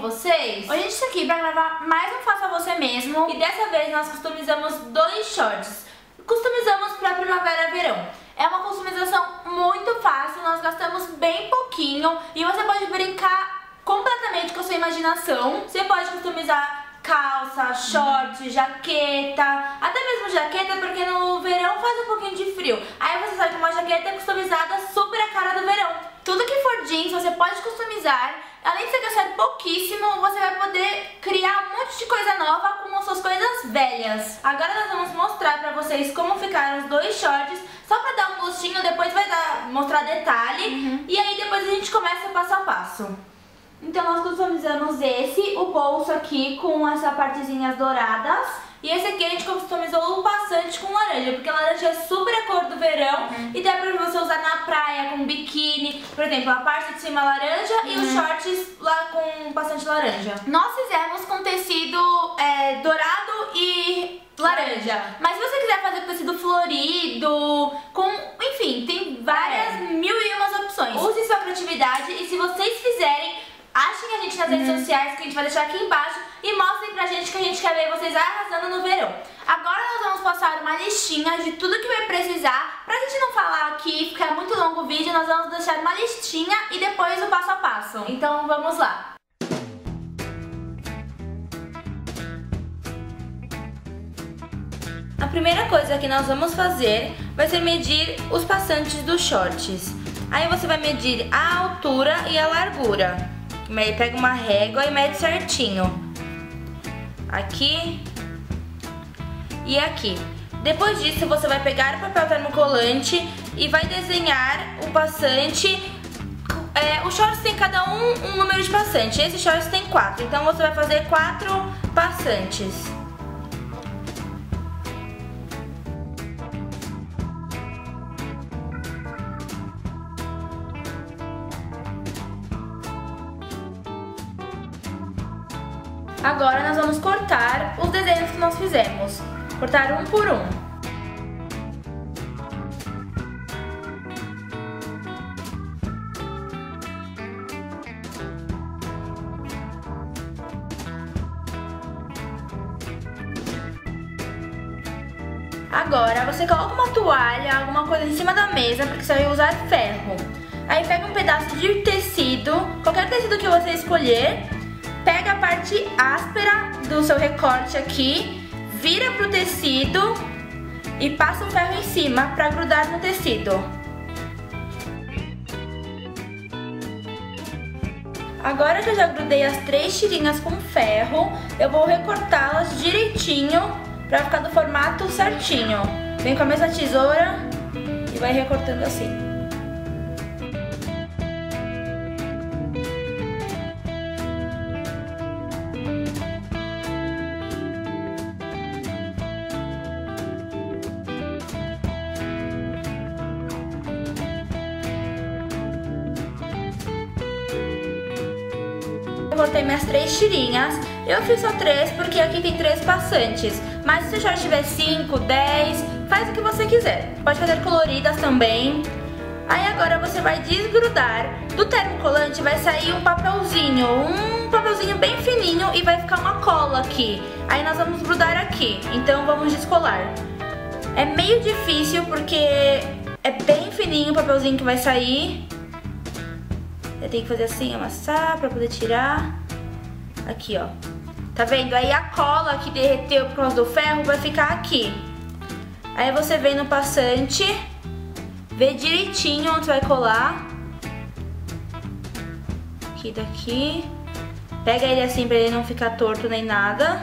com vocês? Hoje a gente tá aqui pra gravar mais um Faça Você Mesmo. E dessa vez nós customizamos dois shorts. Customizamos pra primavera e verão. É uma customização muito fácil, nós gastamos bem pouquinho. E você pode brincar completamente com a sua imaginação. Você pode customizar calça, short, jaqueta, até mesmo jaqueta, porque no verão faz um pouquinho de frio. Aí você sai com uma jaqueta customizada super a cara do verão. Tudo que for jeans você pode customizar. Além de você gastar pouquíssimo, você vai poder criar um monte de coisa nova com as suas coisas velhas. Agora nós vamos mostrar pra vocês como ficaram os dois shorts, só pra dar um gostinho, depois vai mostrar detalhe. E aí depois a gente começa passo a passo. Então nós customizamos esse, o bolso aqui com essas partezinhas douradas. E esse aqui a gente customizou o passante com laranja, porque laranja é super a cor do verão. E dá pra você usar na praia, com biquíni, por exemplo, a parte de cima laranja e os shorts lá com passante laranja. Nós fizemos com tecido dourado e laranja. Mas se você quiser fazer com tecido florido, com, enfim, tem várias mil e umas opções. Use sua criatividade e se vocês fizerem, achem a gente nas redes sociais, que a gente vai deixar aqui embaixo, e mostrem pra gente que a gente quer ver vocês arrasando no verão. Agora nós vamos passar uma listinha de tudo que vai precisar. Pra gente não falar aqui, ficar muito longo o vídeo, nós vamos deixar uma listinha e depois o passo a passo. Então vamos lá. A primeira coisa que nós vamos fazer vai ser medir os passantes dos shorts. Aí você vai medir a altura e a largura. Pega uma régua e mede certinho. Aqui e aqui. Depois disso você vai pegar o papel termocolante e vai desenhar o passante. Os shorts tem cada um número de passante. Esse shorts tem 4, então você vai fazer 4 passantes. Agora nós vamos cortar os desenhos que nós fizemos. Cortar um por um. Agora você coloca uma toalha, alguma coisa em cima da mesa, porque você vai usar ferro. Aí pega um pedaço de tecido, qualquer tecido que você escolher. Pega a parte áspera do seu recorte aqui, vira pro tecido e passa um ferro em cima para grudar no tecido. Agora que eu já grudei as 3 tirinhas com ferro, eu vou recortá-las direitinho para ficar do formato certinho. Vem com a mesma tesoura e vai recortando assim. Cortei minhas 3 tirinhas, eu fiz só 3 porque aqui tem 3 passantes, mas se o short tiver 5, 10, faz o que você quiser. Pode fazer coloridas também. Aí agora você vai desgrudar do termocolante, vai sair um papelzinho bem fininho e vai ficar uma cola aqui. Aí nós vamos grudar aqui, então vamos descolar. É meio difícil porque é bem fininho o papelzinho que vai sair. Eu tenho que fazer assim, amassar pra poder tirar. Aqui, ó. Tá vendo? Aí a cola que derreteu por causa do ferro vai ficar aqui. Aí você vem no passante, vê direitinho onde vai colar. Aqui daqui. Pega ele assim pra ele não ficar torto nem nada.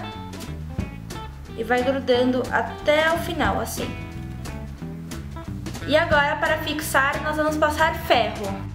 E vai grudando até o final, assim. E agora, para fixar, nós vamos passar ferro.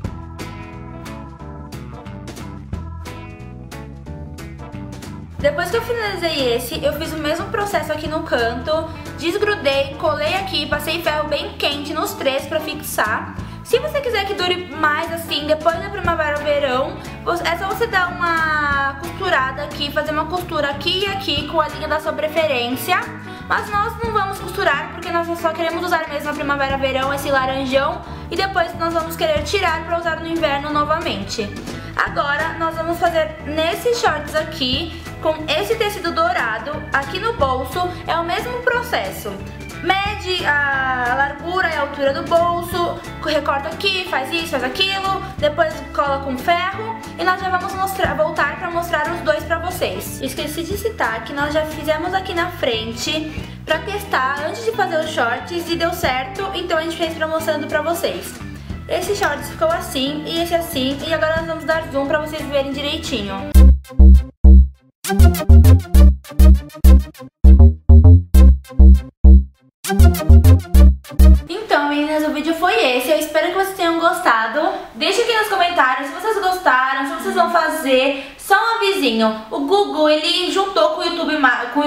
Depois que eu finalizei esse, eu fiz o mesmo processo aqui no canto, desgrudei, colei aqui, passei ferro bem quente nos 3 pra fixar. Se você quiser que dure mais assim, depois da primavera ou verão, é só você dar uma costurada aqui, fazer uma costura aqui e aqui com a linha da sua preferência. Mas nós não vamos costurar porque nós só queremos usar mesmo na primavera, verão, esse laranjão. E depois nós vamos querer tirar pra usar no inverno novamente. Agora nós vamos fazer nesses shorts aqui, com esse tecido dourado, aqui no bolso é o mesmo processo. Mede a largura e a altura do bolso, recorta aqui, faz isso, faz aquilo, depois cola com ferro e nós já vamos voltar para mostrar os dois para vocês. Esqueci de citar que nós já fizemos aqui na frente para testar antes de fazer os shorts e deu certo, então a gente fez para mostrando para vocês. Esse shorts ficou assim e esse assim, e agora nós vamos dar zoom para vocês verem direitinho. Então, meninas, o vídeo foi esse. Eu espero que vocês tenham gostado. Deixa aqui nos comentários se vocês gostaram, se vocês vão fazer. Só um avisinho, o Google, ele juntou com o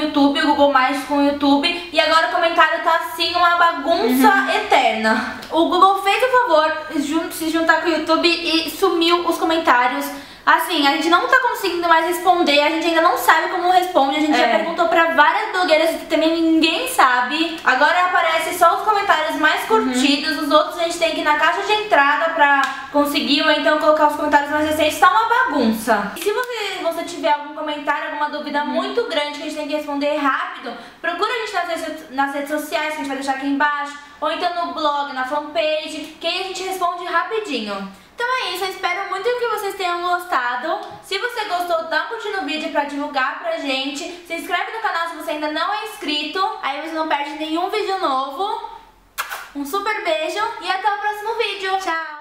YouTube, o Google Mais com o YouTube, e agora o comentário tá assim, uma bagunça eterna. O Google fez o favor de se juntar com o YouTube e sumiu os comentários. Assim, a gente não tá conseguindo mais responder, a gente ainda não sabe como responde, a gente já perguntou pra várias blogueiras que também ninguém sabe. Agora aparece só os comentários mais curtidos, os outros a gente tem que ir na caixa de entrada pra conseguir, ou então colocar os comentários mais recentes, tá uma bagunça. E se você tiver algum comentário, alguma dúvida muito grande que a gente tem que responder rápido, procura a gente nas redes sociais, que a gente vai deixar aqui embaixo, ou então no blog, na fanpage, que aí a gente responde rapidinho. Então é isso, eu espero muito que vocês tenham gostado. Se você gostou, dá um curtir no vídeo pra divulgar pra gente. Se inscreve no canal se você ainda não é inscrito, aí você não perde nenhum vídeo novo. Um super beijo e até o próximo vídeo. Tchau!